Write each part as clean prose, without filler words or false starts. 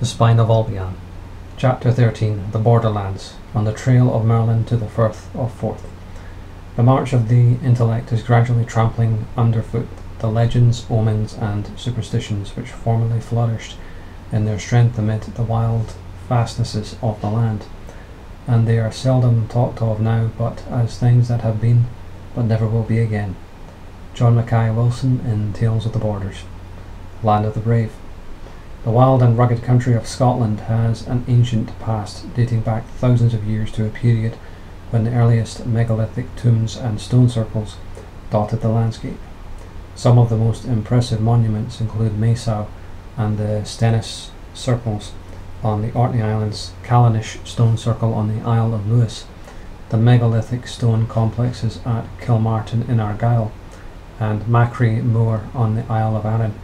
The Spine of Albion. Chapter 13. The Borderlands. On the trail of Merlin to the Firth of Forth. The march of the intellect is gradually trampling underfoot the legends, omens, and superstitions which formerly flourished in their strength amid the wild fastnesses of the land, and they are seldom talked of now but as things that have been, but never will be again. John Mackay Wilson in Tales of the Borders. Land of the Brave. The wild and rugged country of Scotland has an ancient past, dating back thousands of years to a period when the earliest megalithic tombs and stone circles dotted the landscape. Some of the most impressive monuments include Maeshowe and the Stenness Circles on the Orkney Islands, Callanish Stone Circle on the Isle of Lewis, the megalithic stone complexes at Kilmartin in Argyll, and Machrie Moor on the Isle of Arran.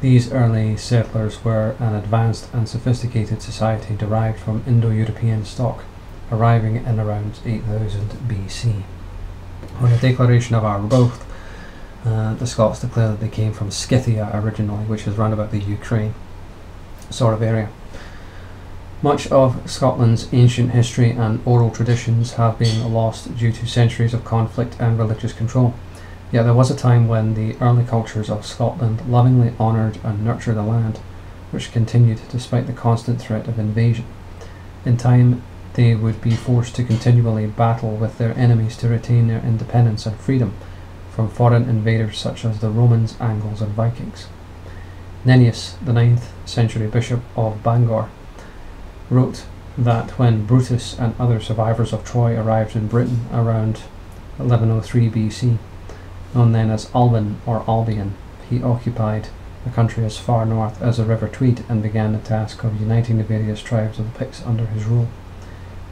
These early settlers were an advanced and sophisticated society derived from Indo-European stock, arriving in around 8000 BC. On the Declaration of Arbroath, the Scots declare that they came from Scythia originally, which is round about the Ukraine sort of area. Much of Scotland's ancient history and oral traditions have been lost due to centuries of conflict and religious control. Yet there was a time when the early cultures of Scotland lovingly honoured and nurtured the land, which continued despite the constant threat of invasion. In time, they would be forced to continually battle with their enemies to retain their independence and freedom from foreign invaders such as the Romans, Angles, and Vikings. Nennius, the 9th century bishop of Bangor, wrote that when Brutus and other survivors of Troy arrived in Britain around 1103 BC, known then as Alban or Albion, he occupied the country as far north as the River Tweed and began the task of uniting the various tribes of the Picts under his rule.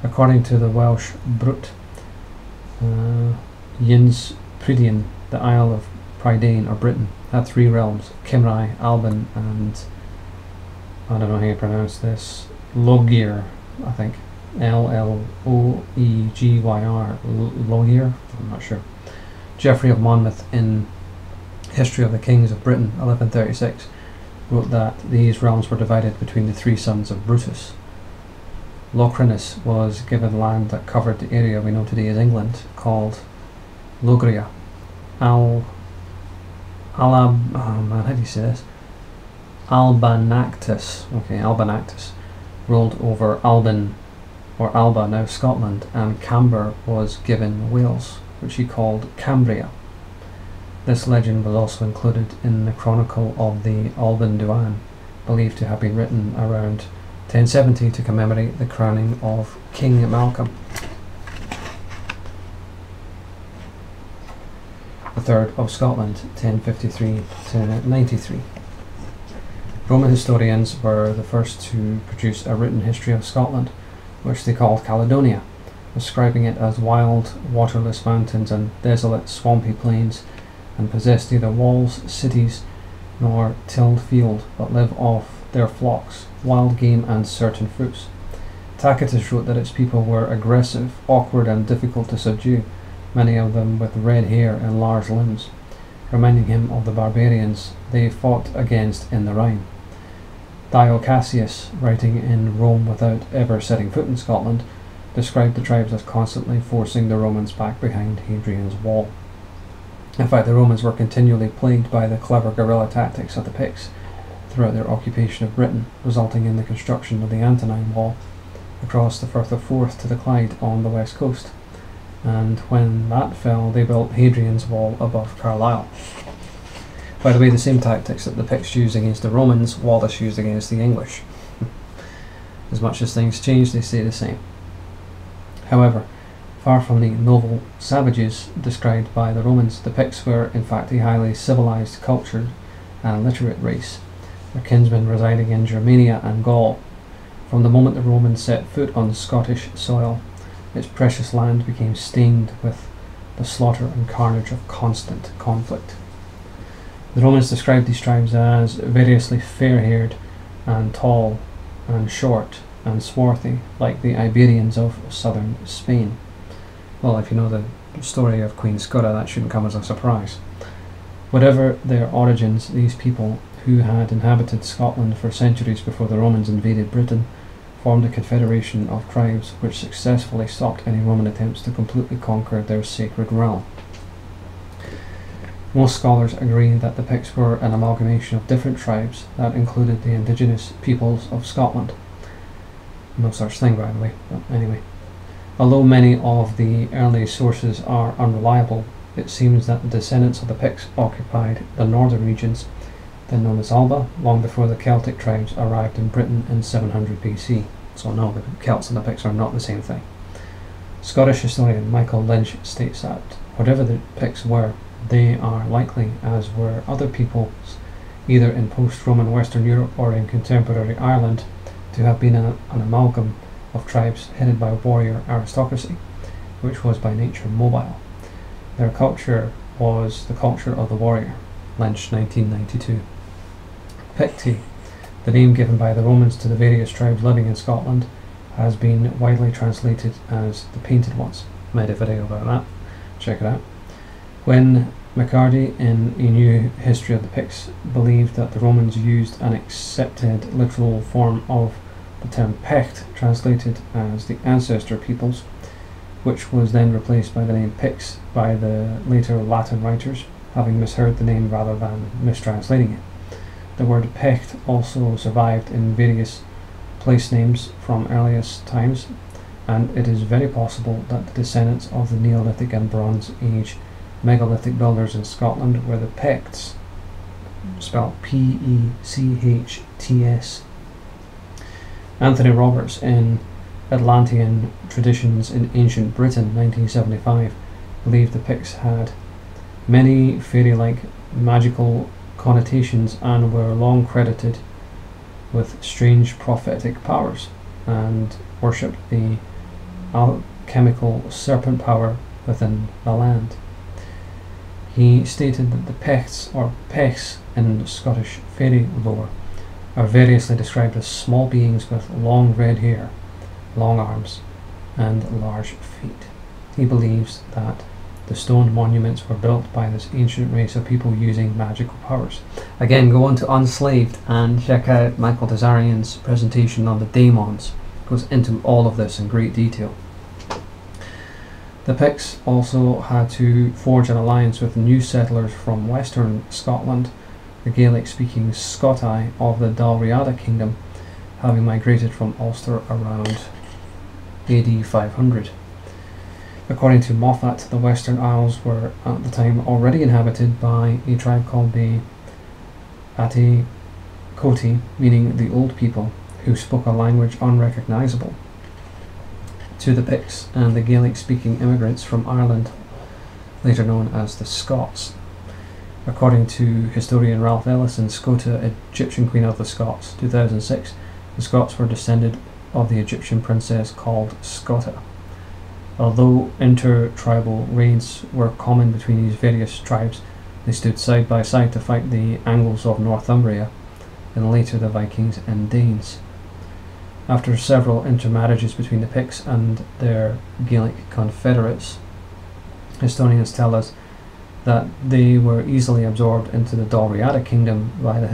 According to the Welsh Brut, Pridian, the Isle of Pridian or Britain, had three realms: Kimrai, Alban, and I don't know how you pronounce this, Logir, I think, L-L-O-E-G-Y-R, Logir, I'm not sure. Geoffrey of Monmouth in History of the Kings of Britain, 1136, wrote that these realms were divided between the three sons of Brutus. Locrinus was given land that covered the area we know today as England, called Logria. Albanactus ruled over Alban or Alba, now Scotland, and Camber was given Wales, which he called Cambria. This legend was also included in the Chronicle of the Alban Duan, believed to have been written around 1070 to commemorate the crowning of King Malcolm III of Scotland, 1053 to 93. Roman historians were the first to produce a written history of Scotland, which they called Caledonia, describing it as wild, waterless mountains and desolate, swampy plains, and possess neither walls, cities, nor tilled field, but live off their flocks, wild game, and certain fruits. Tacitus wrote that its people were aggressive, awkward, and difficult to subdue, many of them with red hair and large limbs, reminding him of the barbarians they fought against in the Rhine. Dio Cassius, writing in Rome without ever setting foot in Scotland, described the tribes as constantly forcing the Romans back behind Hadrian's Wall. In fact, the Romans were continually plagued by the clever guerrilla tactics of the Picts throughout their occupation of Britain, resulting in the construction of the Antonine Wall across the Firth of Forth to the Clyde on the west coast, and when that fell, they built Hadrian's Wall above Carlisle. By the way, the same tactics that the Picts used against the Romans, Wallace used against the English. As much as things change, they stay the same. However, far from the novel savages described by the Romans, the Picts were in fact a highly civilized, cultured, and literate race, their kinsmen residing in Germania and Gaul. From the moment the Romans set foot on Scottish soil, its precious land became stained with the slaughter and carnage of constant conflict. The Romans described these tribes as variously fair-haired and tall and short and swarthy, like the Iberians of southern Spain. Well, if you know the story of Queen Scotta, that shouldn't come as a surprise. Whatever their origins, these people, who had inhabited Scotland for centuries before the Romans invaded Britain, formed a confederation of tribes which successfully stopped any Roman attempts to completely conquer their sacred realm. Most scholars agree that the Picts were an amalgamation of different tribes that included the indigenous peoples of Scotland. No such thing, by the way, but anyway. Although many of the early sources are unreliable, it seems that the descendants of the Picts occupied the northern regions, then known as Alba, long before the Celtic tribes arrived in Britain in 700 BC. So no, the Celts and the Picts are not the same thing. Scottish historian Michael Lynch states that, whatever the Picts were, they are likely, as were other peoples, either in post-Roman Western Europe or in contemporary Ireland, to have been an amalgam of tribes headed by a warrior aristocracy, which was by nature mobile. Their culture was the culture of the warrior. Lynch, 1992. Picti, the name given by the Romans to the various tribes living in Scotland, has been widely translated as the Painted Ones. Made a video about that, check it out. When McCarty in A New History of the Picts believed that the Romans used an accepted literal form of the term pecht, translated as the ancestor peoples, which was then replaced by the name Picts by the later Latin writers, having misheard the name rather than mistranslating it. The word pecht also survived in various place names from earliest times, and it is very possible that the descendants of the Neolithic and Bronze Age megalithic builders in Scotland were the Pects, spelled P-E-C-H-T-S. Anthony Roberts in Atlantean Traditions in Ancient Britain, 1975, believed the Picts had many fairy-like magical connotations and were long credited with strange prophetic powers, and worshipped the alchemical serpent power within the land. He stated that the Pects, or Pechs in Scottish fairy lore, are variously described as small beings with long red hair, long arms, and large feet. He believes that the stone monuments were built by this ancient race of people using magical powers. Again, go on to Unslaved and check out Michael Tazarian's presentation on the Daemons. It goes into all of this in great detail. The Picts also had to forge an alliance with new settlers from western Scotland, the Gaelic-speaking Scotai of the Dalriada Kingdom, having migrated from Ulster around AD 500. According to Moffat, the Western Isles were at the time already inhabited by a tribe called the Ate Koti, meaning the old people, who spoke a language unrecognisable to the Picts and the Gaelic-speaking immigrants from Ireland, later known as the Scots. According to historian Ralph Ellis in Scota, Egyptian Queen of the Scots, 2006, the Scots were descended of the Egyptian princess called Scota. Although intertribal raids were common between these various tribes, they stood side by side to fight the Angles of Northumbria, and later the Vikings and Danes. After several intermarriages between the Picts and their Gaelic confederates, historians tell us that they were easily absorbed into the Dalriada Kingdom by the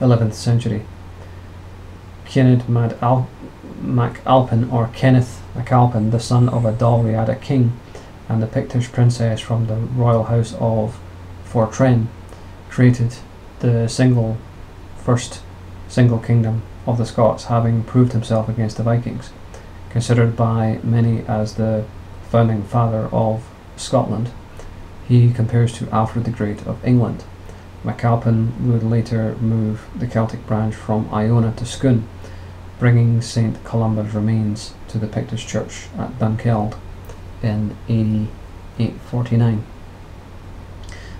11th century. Kenneth MacAlpin, or Kenneth MacAlpin, the son of a Dalriada king and the Pictish princess from the royal house of Fortren, created the first single kingdom of the Scots, having proved himself against the Vikings, considered by many as the founding father of Scotland. He compares to Alfred the Great of England. MacAlpin would later move the Celtic branch from Iona to Scone, bringing St Columba's remains to the Pictish church at Dunkeld in AD 849.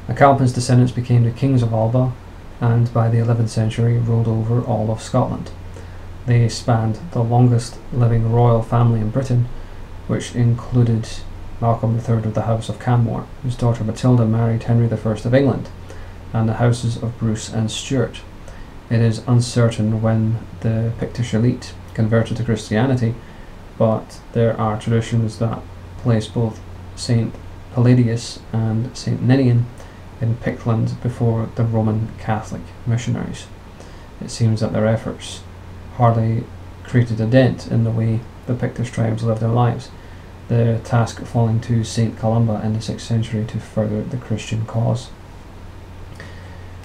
MacAlpin's descendants became the kings of Alba, and by the 11th century ruled over all of Scotland. They spanned the longest living royal family in Britain, which included Malcolm III of the House of Canmore, whose daughter Matilda married Henry I of England, and the houses of Bruce and Stuart. It is uncertain when the Pictish elite converted to Christianity, but there are traditions that place both St Palladius and St Ninian in Pictland before the Roman Catholic missionaries. It seems that their efforts hardly created a dent in the way the Pictish tribes lived their lives, the task falling to St. Columba in the 6th century to further the Christian cause.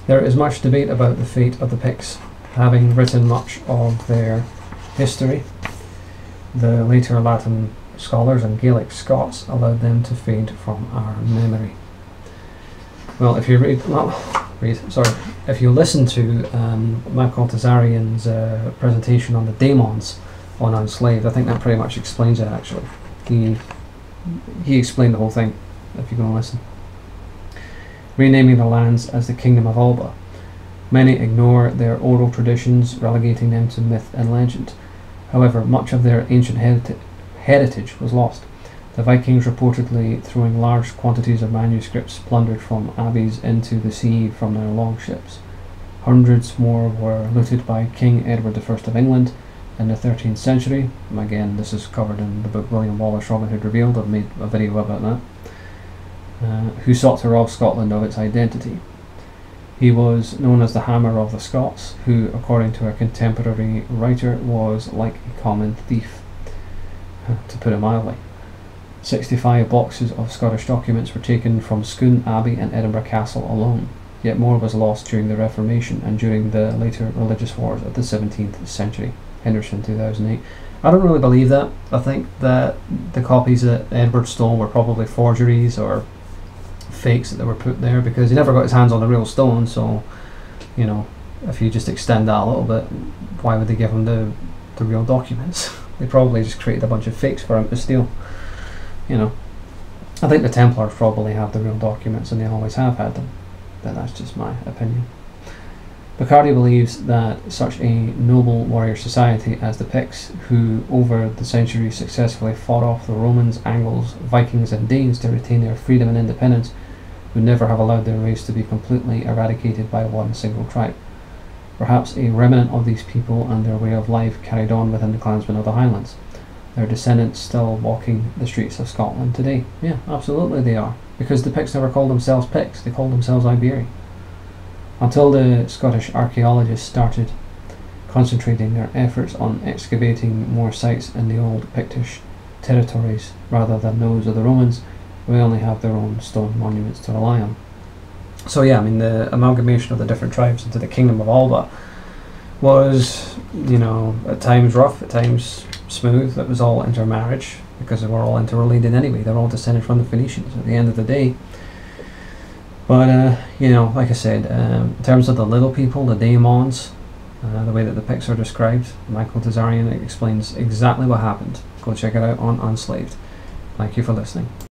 There is much debate about the fate of the Picts, having written much of their history. The later Latin scholars and Gaelic Scots allowed them to fade from our memory. Well, if you listen to Matt Caltasarian's presentation on the daemons on Unslaved, I think that pretty much explains it. Actually, he explained the whole thing. If you're going to listen, renaming the lands as the Kingdom of Alba. Many ignore their oral traditions, relegating them to myth and legend. However, much of their ancient heritage was lost, the Vikings reportedly throwing large quantities of manuscripts plundered from abbeys into the sea from their longships. Hundreds more were looted by King Edward I of England in the 13th century. And again, this is covered in the book William Wallace Robin Hood Revealed. I've made a video about that. Who sought to rob Scotland of its identity. He was known as the Hammer of the Scots, who, according to a contemporary writer, was like a common thief, to put it mildly. 65 boxes of Scottish documents were taken from Scone Abbey and Edinburgh Castle alone, yet more was lost during the Reformation and during the later religious wars of the 17th century. Henderson, 2008. I don't really believe that. I think that the copies that Edward stole were probably forgeries or fakes that were put there, because he never got his hands on the real stone. So, you know, if you just extend that a little bit, why would they give him the real documents? They probably just created a bunch of fakes for him to steal, you know. I think the Templars probably have the real documents, and they always have had them, but that's just my opinion. Bacardi believes that such a noble warrior society as the Picts, who over the century successfully fought off the Romans, Angles, Vikings and Danes to retain their freedom and independence, would never have allowed their race to be completely eradicated by one single tribe. Perhaps a remnant of these people and their way of life carried on within the clansmen of the Highlands, their descendants still walking the streets of Scotland today. Yeah, absolutely they are, because the Picts never called themselves Picts, they called themselves Iberi. Until the Scottish archaeologists started concentrating their efforts on excavating more sites in the old Pictish territories rather than those of the Romans, we only have their own stone monuments to rely on. So yeah, I mean, the amalgamation of the different tribes into the Kingdom of Alba was, you know, at times rough, at times smooth. It was all intermarriage because they were all interrelated anyway. They're all descended from the Phoenicians at the end of the day. But, you know, like I said, in terms of the little people, the daemons, the way that the Picts are described, Michael Tazarian explains exactly what happened. Go check it out on Unslaved. Thank you for listening.